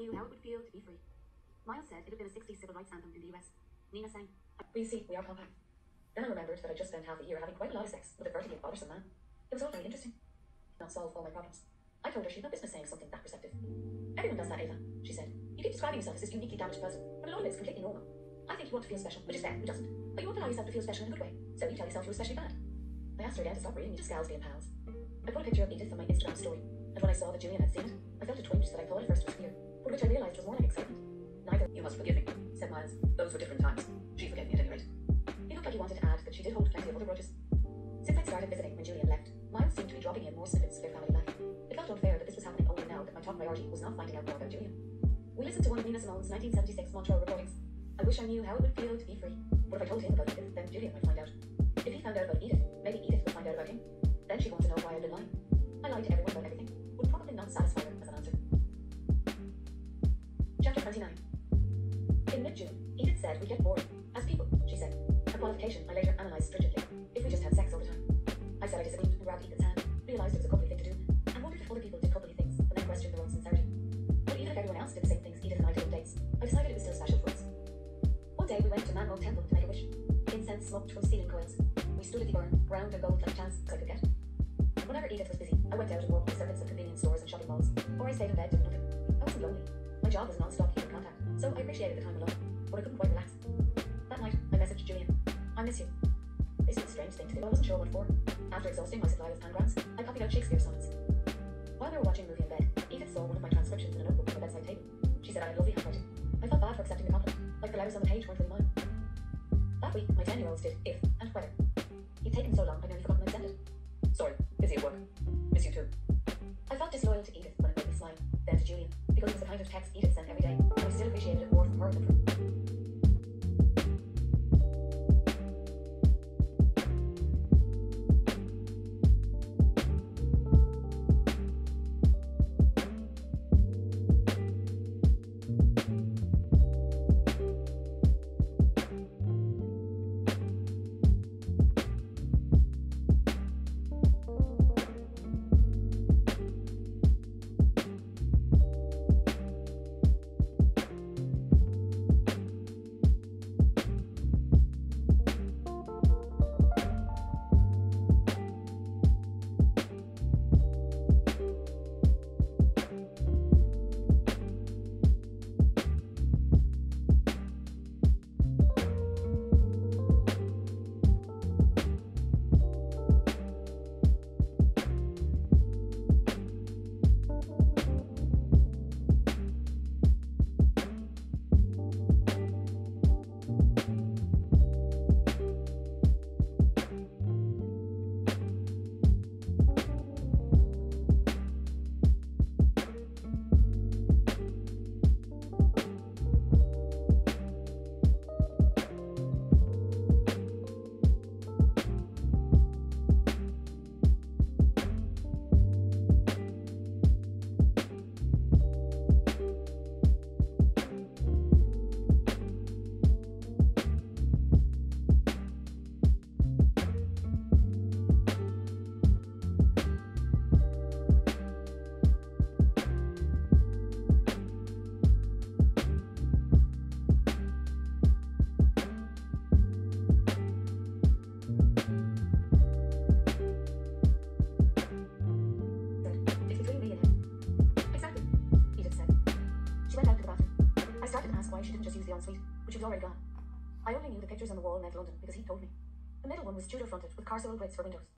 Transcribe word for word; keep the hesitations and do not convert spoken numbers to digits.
E U, how it would feel to be free. Miles said it had been a sixties civil rights anthem in the U S. Nina sang, "We see, we are compact." Then I remembered that I just spent half a year having quite a lot of sex with a vertically bothersome man. It was all very interesting. Not solve all my problems. I told her she'd no business saying something that perceptive. "Everyone does that, Ava," she said. "You keep describing yourself as this uniquely damaged person, when a lot of it's completely normal. I think you want to feel special, which is fair, who doesn't? But you want to allow yourself to feel special in a good way, so you tell yourself you're especially bad." I asked her again to stop reading me to Scalzi and Pals. I put a picture of Edith on my Instagram story, and when I saw that Julian had seen it, I felt a twinge that I thought at first was fear, but which I realized was more like excitement. "Neither, you must forgive me," said Miles. "Those were different times. She forgave me at any rate." He looked like he wanted to add that she did hold plenty of other grudges. Since I started visiting when Julian left, Miles seemed to be dropping in more snippets of their family life. It felt unfair that this was happening only now that my top priority was not finding out more about Julian. We listened to one of Nina Simone's nineteen seventy-six Montreal recordings. I wish I knew how it would feel to be free. What if I told him about Edith, then Julian might find out. If he found out about Edith, maybe Edith would find out about him. Then she'd want to know why I'd been lying. I lied to everyone about everything. Would probably not satisfy her as an answer. Chapter twenty-nine. In mid-June, Edith said we'd get bored. As people, she said. Her qualification I later analysed stringently. If we just had sex all the time. I said I disagreed and grabbed Edith's hand, realised it was a couple thing to do, and wondered if other people did couple things, and then questioned their own sincerity. But even if everyone else did the same things Edith and I did on dates, I decided it was still special for us. One day we went to Man-Mode Temple to make a wish. Incense smoked from ceiling coils. We stood at the burn, round and gold like chance I could get. Whenever Edith was busy, I went out and walked the circuits of convenience stores and shopping malls, or I stayed in bed doing nothing. I wasn't lonely. My job was non-stop human contact, so I appreciated the time alone, but I couldn't quite relax. That night, I messaged Julian. "I miss you." This was a strange thing to do, I wasn't sure what for. After exhausting my supply of pangrams, I copied out Shakespeare sonnets. While we were watching a movie in bed, Edith saw one of my transcriptions in a notebook on the bedside table. She said I had lovely handwriting. I felt bad for accepting the compliment, like the letters on the page weren't really mine. That week, my ten-year-olds did if and whether. He'd taken so long, I'd nearly forgotten I'd sent it. "Sorry, busy at work. Miss you too." I felt disloyal to Edith when it made me smile, then to Julian, because it was the kind of text Edith sent every day, and I still appreciated it more from her than from on the wall in London because he told me. The middle one was Tudor fronted with carceral grids for windows.